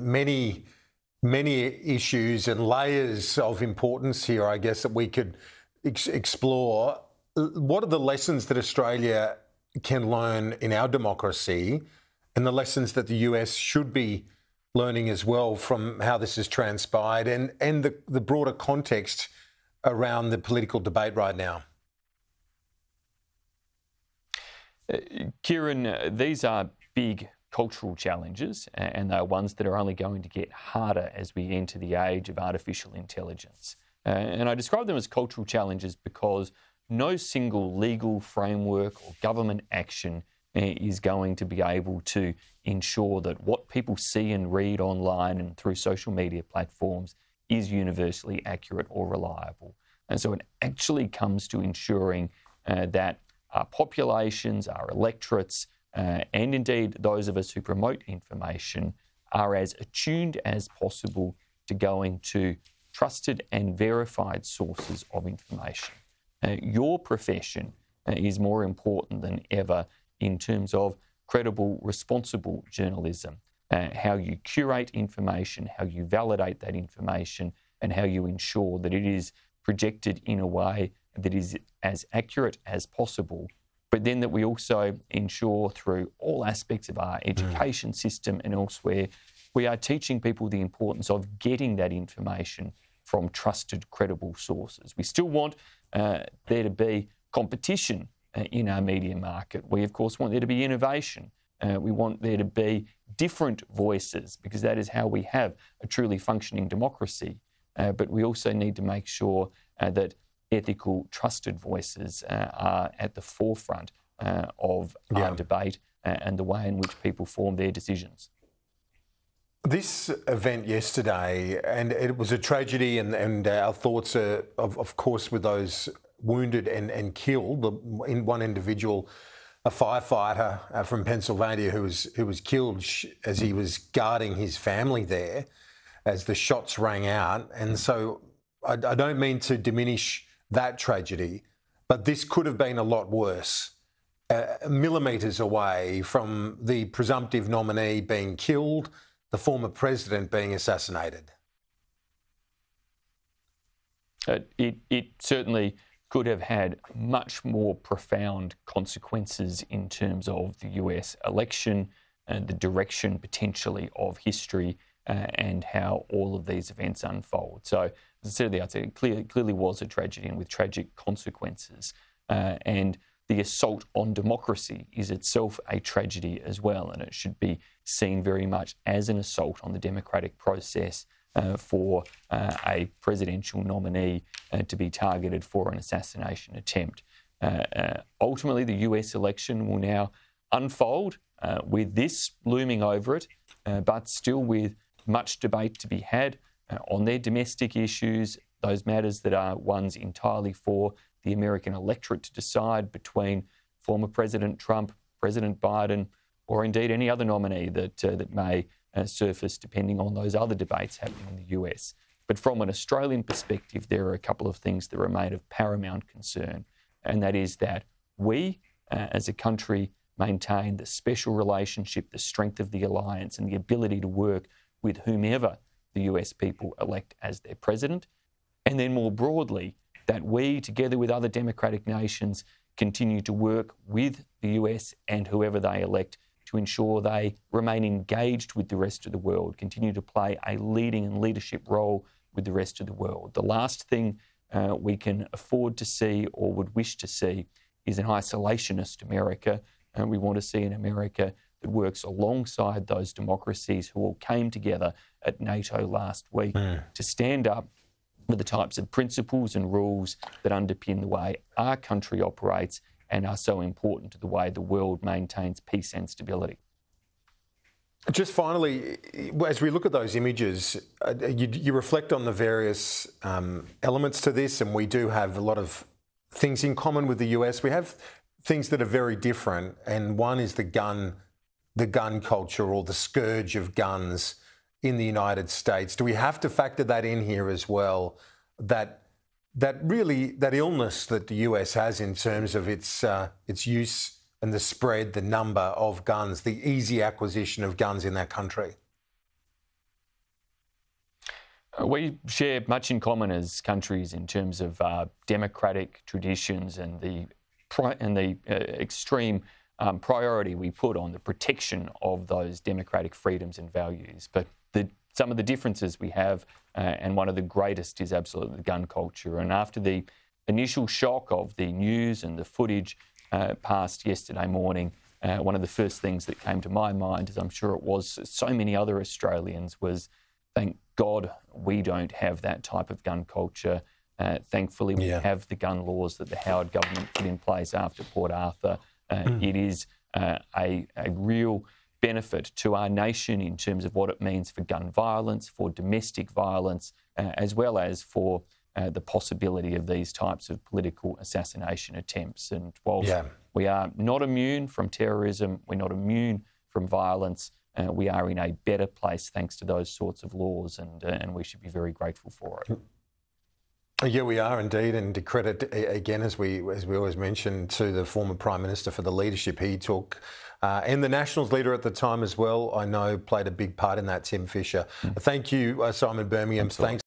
many issues and layers of importance here, I guess, that we could explore. What are the lessons that Australia can learn in our democracy, and the lessons that the US should be learning as well from how this has transpired, and the broader context around the political debate right now? Kieran, these are big cultural challenges, and they're ones that are only going to get harder as we enter the age of artificial intelligence. And I describe them as cultural challenges because no single legal framework or government action is going to be able to ensure that what people see and read online and through social media platforms is universally accurate or reliable. And so it actually comes to ensuring that our populations, our electorates, and indeed those of us who promote information are as attuned as possible to going to trusted and verified sources of information. Your profession is more important than ever in terms of credible, responsible journalism, how you curate information, how you validate that information, and how you ensure that it is projected in a way that is as accurate as possible, but then that we also ensure through all aspects of our education system and elsewhere, we are teaching people the importance of getting that information from trusted, credible sources. We still want there to be competition in our media market. We, of course, want there to be innovation. We want there to be different voices, because that is how we have a truly functioning democracy. But we also need to make sure that ethical, trusted voices are at the forefront of our debate and the way in which people form their decisions. This event yesterday, and it was a tragedy, and our thoughts are, of course, with those wounded and killed. In one individual, a firefighter from Pennsylvania who was killed as he was guarding his family there as the shots rang out. And so I don't mean to diminish that tragedy, but this could have been a lot worse. Millimetres away from the presumptive nominee being killed, the former president being assassinated. It certainly could have had much more profound consequences in terms of the US election and the direction potentially of history and how all of these events unfold. So, as I said at the outset, it clearly was a tragedy and with tragic consequences. And the assault on democracy is itself a tragedy as well, and it should be seen very much as an assault on the democratic process for a presidential nominee to be targeted for an assassination attempt. Ultimately, the US election will now unfold with this looming over it, but still with much debate to be had on their domestic issues, those matters that are ones entirely for the American electorate to decide between former President Trump, President Biden, or indeed any other nominee that may surface depending on those other debates happening in the US. But from an Australian perspective, there are a couple of things that remain of paramount concern, and that is that we, as a country, maintain the special relationship, the strength of the alliance, and the ability to work with whomever the US people elect as their president. And then more broadly, that we, together with other democratic nations, continue to work with the US and whoever they elect to ensure they remain engaged with the rest of the world, continue to play a leading and leadership role with the rest of the world. The last thing we can afford to see or would wish to see is an isolationist America. And we want to see an America that works alongside those democracies who all came together at NATO last week to stand up for the types of principles and rules that underpin the way our country operates and are so important to the way the world maintains peace and stability. Just finally, as we look at those images, you reflect on the various elements to this, and we do have a lot of things in common with the US. We have things that are very different, and one is the gun culture, or the scourge of guns in the United States. Do we have to factor that in here as well, that illness that the US has in terms of its use and the spread, the number of guns, the easy acquisition of guns in that country? We share much in common as countries in terms of democratic traditions and the extreme priority we put on the protection of those democratic freedoms and values. But some of the differences we have, and one of the greatest is absolutely the gun culture. And after the initial shock of the news and the footage passed yesterday morning, one of the first things that came to my mind, as I'm sure it was so many other Australians, was thank God we don't have that type of gun culture. Thankfully, we have the gun laws that the Howard government put in place after Port Arthur. It is a real benefit to our nation in terms of what it means for gun violence, for domestic violence, as well as for the possibility of these types of political assassination attempts. And whilst we are not immune from terrorism, we're not immune from violence, we are in a better place thanks to those sorts of laws, and we should be very grateful for it. Yeah, we are indeed, and to credit again, as we always mention, to the former Prime Minister for the leadership he took, and the Nationals leader at the time as well, I know, played a big part in that, Tim Fisher. Thank you, Simon Birmingham. Absolutely. Thanks.